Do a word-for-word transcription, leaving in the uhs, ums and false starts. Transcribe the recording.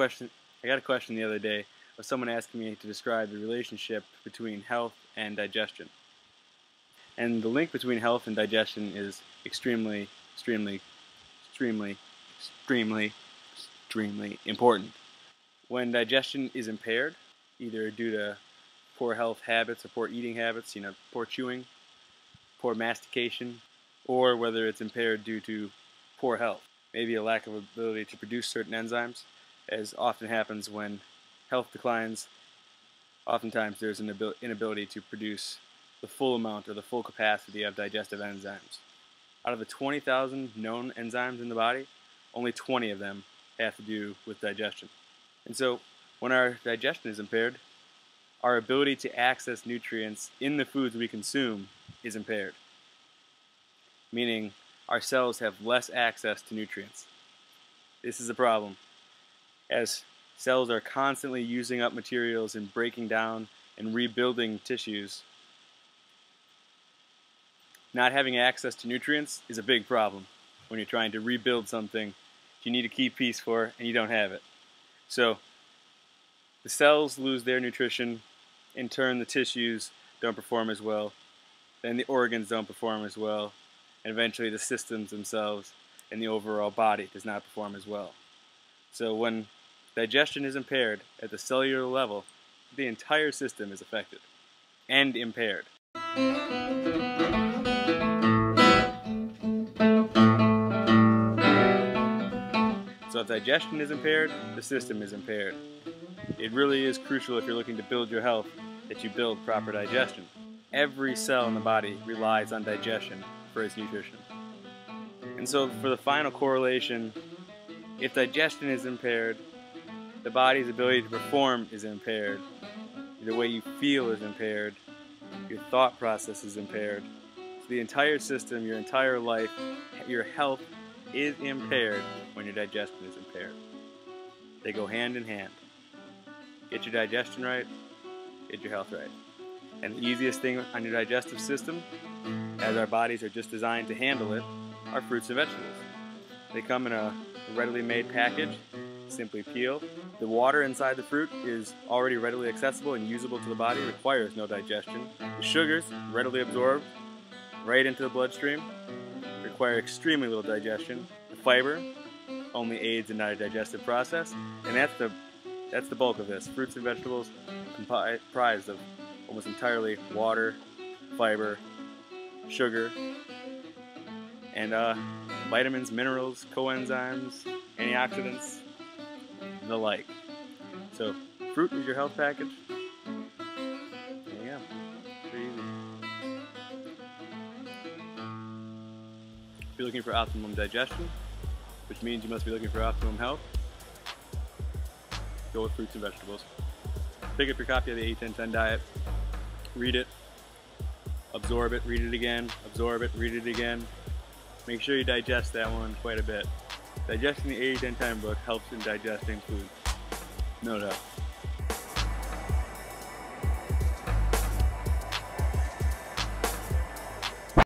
question. I got a question the other day of someone asking me to describe the relationship between health and digestion. And the link between health and digestion is extremely, extremely, extremely, extremely, extremely important. When digestion is impaired, either due to poor health habits or poor eating habits, you know, poor chewing, poor mastication, or whether it's impaired due to poor health, maybe a lack of ability to produce certain enzymes, as often happens when health declines. Oftentimes there's an inability to produce the full amount or the full capacity of digestive enzymes. Out of the twenty thousand known enzymes in the body, only twenty of them have to do with digestion. And so when our digestion is impaired, our ability to access nutrients in the foods we consume is impaired, meaning our cells have less access to nutrients. This is a problem, as cells are constantly using up materials and breaking down and rebuilding tissues. Not having access to nutrients is a big problem when you're trying to rebuild something you need a key piece for and you don't have it. So the cells lose their nutrition, in turn the tissues don't perform as well, then the organs don't perform as well, and eventually the systems themselves and the overall body does not perform as well. So when digestion is impaired at the cellular level, the entire system is affected and impaired. So if digestion is impaired, the system is impaired. It really is crucial, if you're looking to build your health, that you build proper digestion. Every cell in the body relies on digestion for its nutrition. And so for the final correlation, if digestion is impaired, the body's ability to perform is impaired, the way you feel is impaired, your thought process is impaired. So the entire system, your entire life, your health is impaired when your digestion is impaired. They go hand in hand. Get your digestion right, get your health right. And the easiest thing on your digestive system, as our bodies are just designed to handle it, are fruits and vegetables. They come in a readily made package, simply peel. The water inside the fruit is already readily accessible and usable to the body, requires no digestion. The sugars, readily absorbed, right into the bloodstream, require extremely little digestion. The fiber only aids in the digestive process, and that's the, that's the bulk of this. Fruits and vegetables comprised of almost entirely water, fiber, sugar, and uh, vitamins, minerals, coenzymes, antioxidants, and the like. So, fruit is your health package. There you go. Pretty easy. If you're looking for optimum digestion, which means you must be looking for optimum health, go with fruits and vegetables. Pick up your copy of the eight ten ten diet, read it, absorb it, read it again, absorb it, read it again. Make sure you digest that one quite a bit. Digesting the eighty ten ten book helps in digesting food, no doubt.